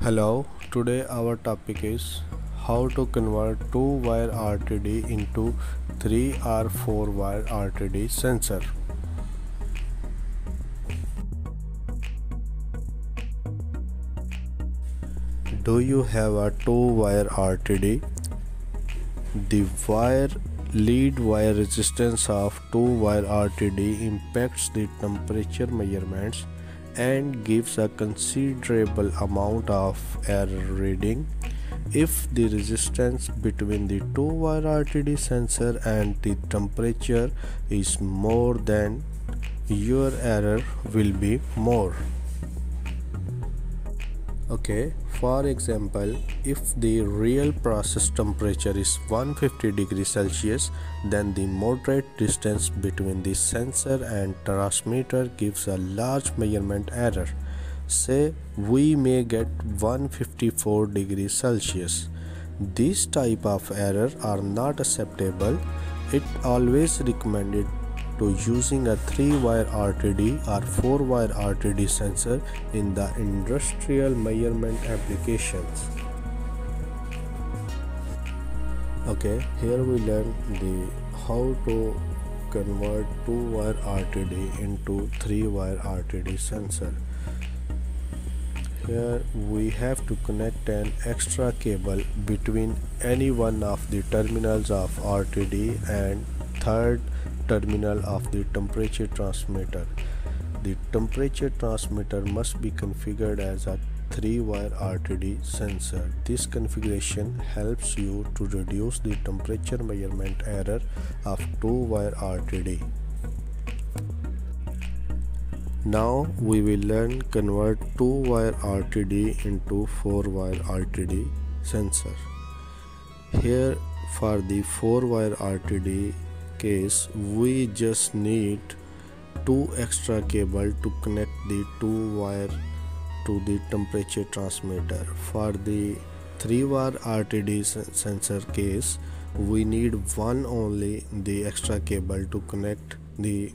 Hello, today our topic is how to convert 2-wire RTD into 3 or 4-wire RTD sensor. Do you have a 2-wire RTD? The lead wire resistance of 2-wire RTD impacts the temperature measurements and gives a considerable amount of error reading. If the resistance between the 2-wire RTD sensor and the temperature is more, than your error will be more. Okay, for example, if the real process temperature is 150 degrees Celsius, then the moderate distance between the sensor and transmitter gives a large measurement error. Say we may get 154 degrees Celsius. These type of errors are not acceptable. It always recommended to using a 3-wire RTD or 4-wire RTD sensor in the industrial measurement applications. Okay, here we learn how to convert 2-wire RTD into 3-wire RTD sensor. Here we have to connect an extra cable between any one of the terminals of RTD and third terminal of the temperature transmitter. The temperature transmitter must be configured as a 3-wire RTD sensor. This configuration helps you to reduce the temperature measurement error of 2-wire RTD. Now we will learn convert 2-wire RTD into 4-wire RTD sensor. Here for the 4-wire RTD case, we just need 2 extra cable to connect the 2-wire to the temperature transmitter. For the 3-wire RTD sensor case, we need one only the extra cable to connect the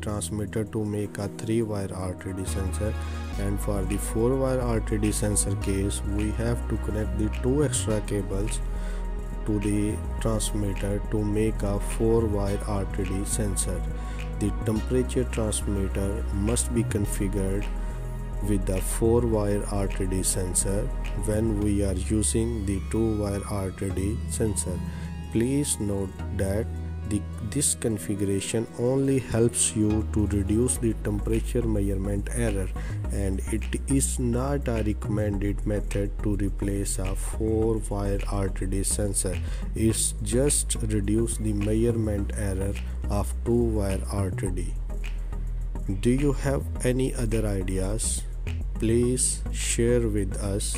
transmitter to make a 3-wire RTD sensor, and for the 4-wire RTD sensor case we have to connect the 2 extra cables to the transmitter to make a 4-wire RTD sensor. The temperature transmitter must be configured with the 4-wire RTD sensor when we are using the 2-wire RTD sensor. Please note that this configuration only helps you to reduce the temperature measurement error, and it is not a recommended method to replace a 4-wire RTD sensor. It's just reduce the measurement error of 2-wire RTD. Do you have any other ideas? Please share with us,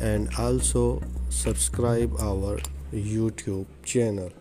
and also subscribe our YouTube channel.